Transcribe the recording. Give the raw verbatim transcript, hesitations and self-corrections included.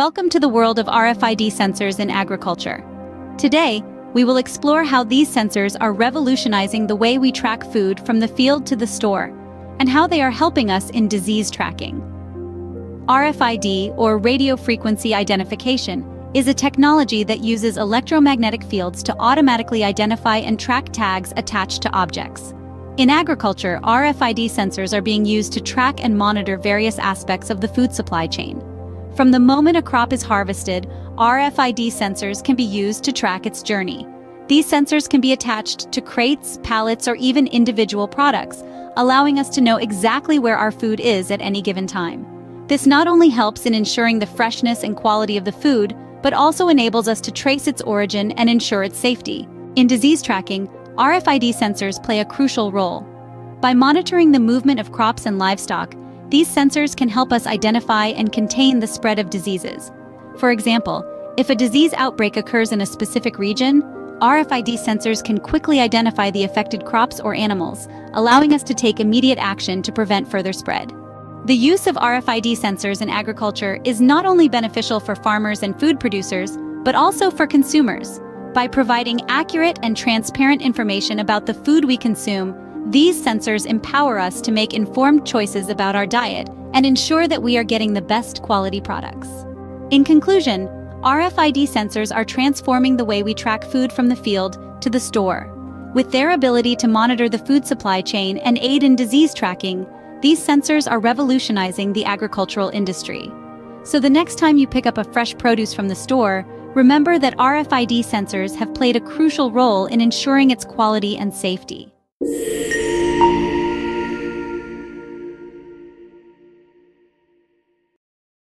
Welcome to the world of R F I D sensors in agriculture. Today, we will explore how these sensors are revolutionizing the way we track food from the field to the store, and how they are helping us in disease tracking. R F I D, or Radio Frequency Identification, is a technology that uses electromagnetic fields to automatically identify and track tags attached to objects. In agriculture, R F I D sensors are being used to track and monitor various aspects of the food supply chain. From the moment a crop is harvested, R F I D sensors can be used to track its journey. These sensors can be attached to crates, pallets, or even individual products, allowing us to know exactly where our food is at any given time. This not only helps in ensuring the freshness and quality of the food, but also enables us to trace its origin and ensure its safety. In disease tracking, R F I D sensors play a crucial role. By monitoring the movement of crops and livestock, these sensors can help us identify and contain the spread of diseases. For example, if a disease outbreak occurs in a specific region, R F I D sensors can quickly identify the affected crops or animals, allowing us to take immediate action to prevent further spread. The use of R F I D sensors in agriculture is not only beneficial for farmers and food producers, but also for consumers. By providing accurate and transparent information about the food we consume, these sensors empower us to make informed choices about our diet and ensure that we are getting the best quality products. In conclusion, R F I D sensors are transforming the way we track food from the field to the store. With their ability to monitor the food supply chain and aid in disease tracking, these sensors are revolutionizing the agricultural industry. So the next time you pick up a fresh produce from the store, remember that R F I D sensors have played a crucial role in ensuring its quality and safety.